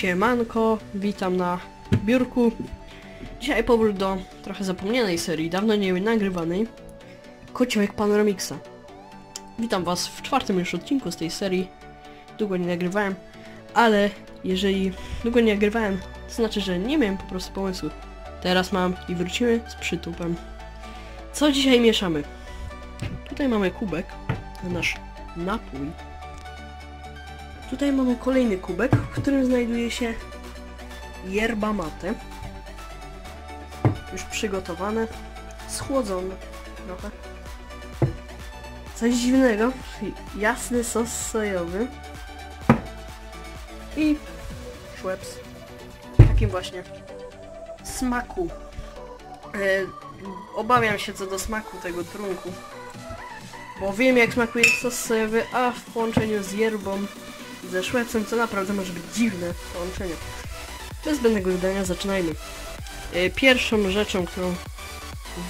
Siemanko, witam na biurku. Dzisiaj powrót do trochę zapomnianej serii, dawno nie nagrywanej, Kociołek Panoramixa. Witam was w czwartym już odcinku z tej serii. Długo nie nagrywałem, ale jeżeli długo nie nagrywałem, to znaczy, że nie miałem po prostu pomysłu. Teraz mam i wrócimy z przytupem. Co dzisiaj mieszamy? Tutaj mamy kubek, nasz napój. Tutaj mamy kolejny kubek, w którym znajduje się yerba mate. Już przygotowane, schłodzone trochę. Coś dziwnego, jasny sos sojowy i Schweppes w takim właśnie smaku. Obawiam się co do smaku tego trunku, bo wiem jak smakuje sos sojowy, a w połączeniu z yerbą ze Schweppesem, co naprawdę może być dziwne połączenie. Bez zbędnego gadania zaczynajmy. Pierwszą rzeczą, którą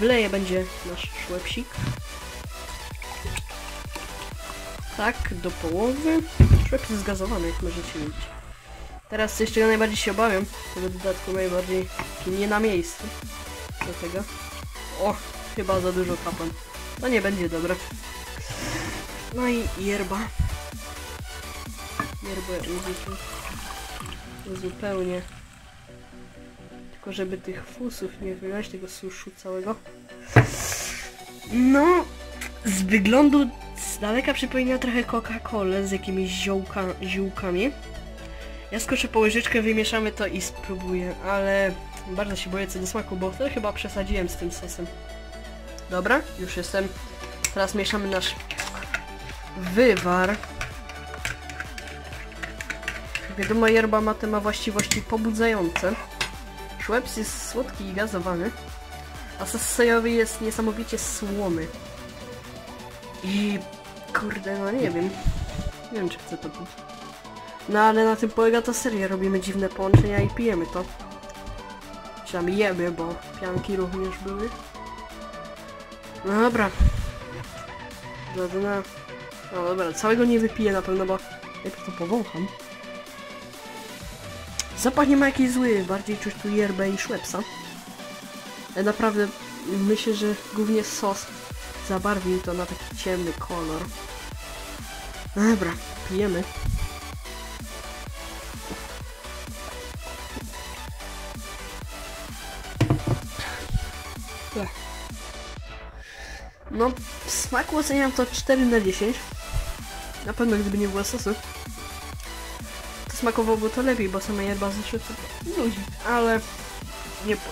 wleję, będzie nasz Schweppesik. Tak, do połowy. Schwepps jest zgazowany, jak możecie widzieć. Teraz coś, czego najbardziej się obawiam, tego dodatku najbardziej nie na miejscu. Dlatego... O, chyba za dużo kapłan. To nie będzie dobre. No i yerba. Yerbę uzupełnię. Tylko żeby tych fusów nie wylać, tego suszu całego. No, z wyglądu z daleka przypomina trochę Coca-Colę z jakimiś ziółkami. Ja skoczę po łyżeczkę, wymieszamy to i spróbuję, ale bardzo się boję co do smaku, bo wtedy chyba przesadziłem z tym sosem. Dobra, już jestem. Teraz mieszamy nasz wywar. Wiadomo, yerba mate ma właściwości pobudzające. Schweppes jest słodki i gazowany, a sos sojowy jest niesamowicie słony. I kurde, no nie wiem. Nie wiem, czy chcę to pić. No ale na tym polega ta seria. Robimy dziwne połączenia i pijemy to. Przynajmniej jemy, bo pianki również były. No dobra. No dobra, całego nie wypiję na pewno, bo jak to powącham. Zapach nie ma jakiś zły, bardziej czuć tu yerbę i Schweppesa. Naprawdę myślę, że głównie sos zabarwił to na taki ciemny kolor. Dobra, pijemy. No, w smaku oceniam to 4 na 10. Na pewno gdyby nie było sosu, to smakowałoby to lepiej, bo sama yerba ze Schweppesem ludzi. Ale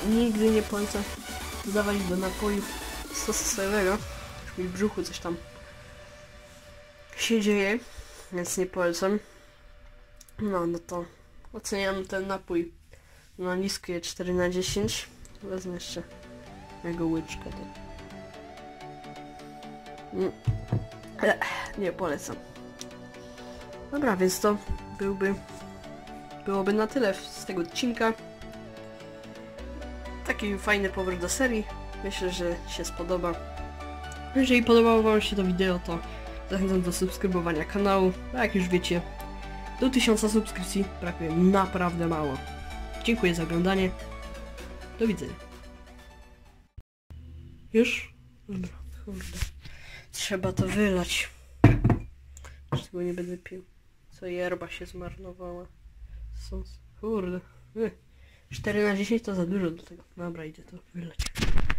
nigdy nie polecam dodawać do napojów sosu sojowego. Mi w brzuchu coś tam się dzieje, więc nie polecam. No to oceniam ten napój na niskie 4 na 10. Wezmę jeszcze mojego łyczka. Nie polecam. Dobra, więc to byłoby na tyle z tego odcinka. Taki fajny powrót do serii. Myślę, że się spodoba. Jeżeli podobało wam się to wideo, to zachęcam do subskrybowania kanału, a jak już wiecie, do 1000 subskrypcji brakuje naprawdę mało. Dziękuję za oglądanie, do widzenia. Już? Dobra, kurde. Trzeba to wylać. Już tego nie będę pił. Co yerba się zmarnowała. Kurde. 4 na 10 to za dużo do tego. Dobra, idę to wylać.